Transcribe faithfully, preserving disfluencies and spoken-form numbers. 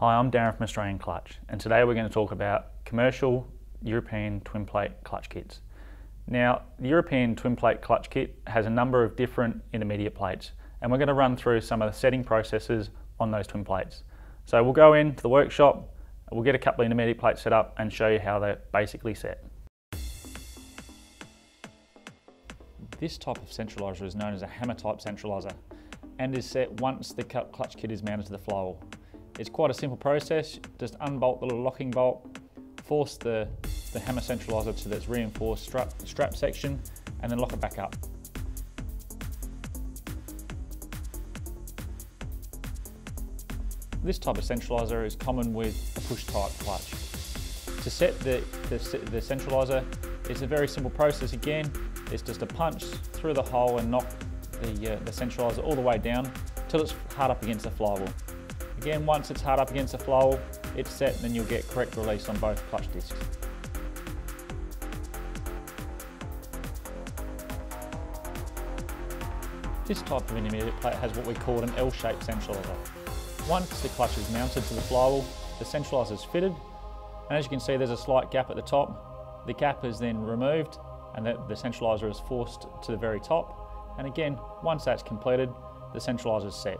Hi, I'm Darren from Australian Clutch, and today we're going to talk about commercial European twin plate clutch kits. Now, the European twin plate clutch kit has a number of different intermediate plates, and we're going to run through some of the setting processes on those twin plates. So we'll go into the workshop, we'll get a couple of intermediate plates set up and show you how they're basically set. This type of centraliser is known as a hammer type centraliser and is set once the clutch kit is mounted to the flywheel. It's quite a simple process. Just unbolt the little locking bolt, force the, the hammer centraliser to its reinforced strap, strap section, and then lock it back up. This type of centraliser is common with a push type clutch. To set the, the, the centraliser, it's a very simple process again. It's just a punch through the hole and knock the, uh, the centraliser all the way down till it's hard up against the flywheel. Again, once it's hard up against the flywheel, it's set and then you'll get correct release on both clutch discs. This type of intermediate plate has what we call an L-shaped centraliser. Once the clutch is mounted to the flywheel, the centraliser is fitted, and as you can see there's a slight gap at the top. The gap is then removed and the, the centraliser is forced to the very top, and again, once that's completed, the centraliser is set.